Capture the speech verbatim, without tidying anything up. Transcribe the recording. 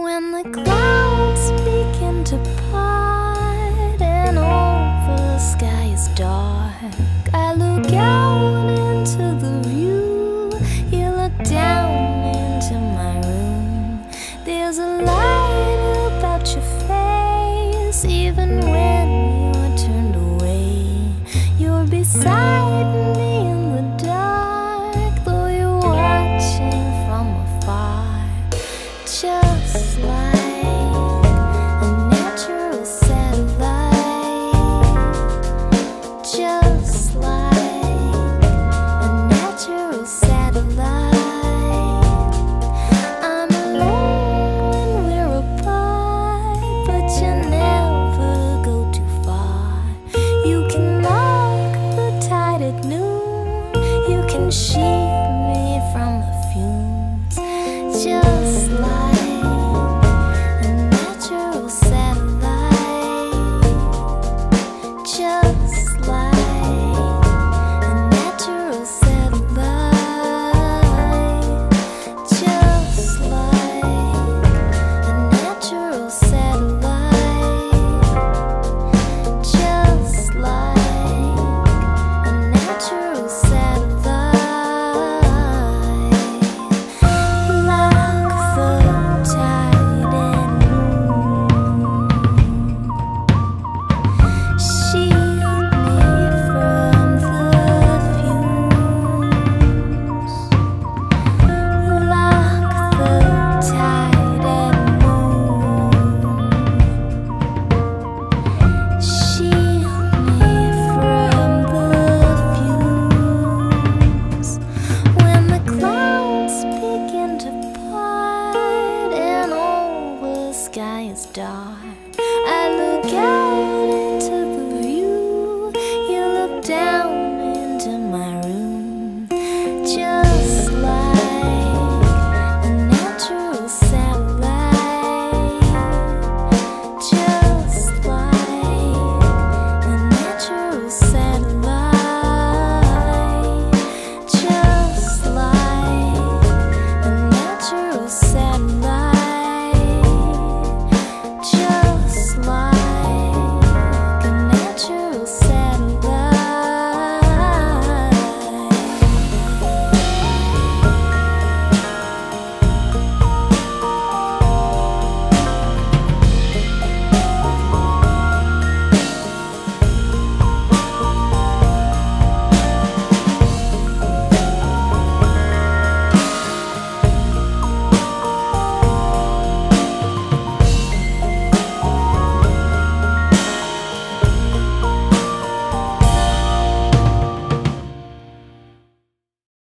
When the clouds begin to part and all the sky is dark, I look out into the view. You look down into my room. There's a light about your face, even when you're turned away. You're beside me in the dark, though you're watching from afar. Just like a natural satellite, just like a natural satellite. I'm alone when we're apart, but you never go too far. You can lock the tide at noon, you can shield me from the fumes. Just like dark, I look out.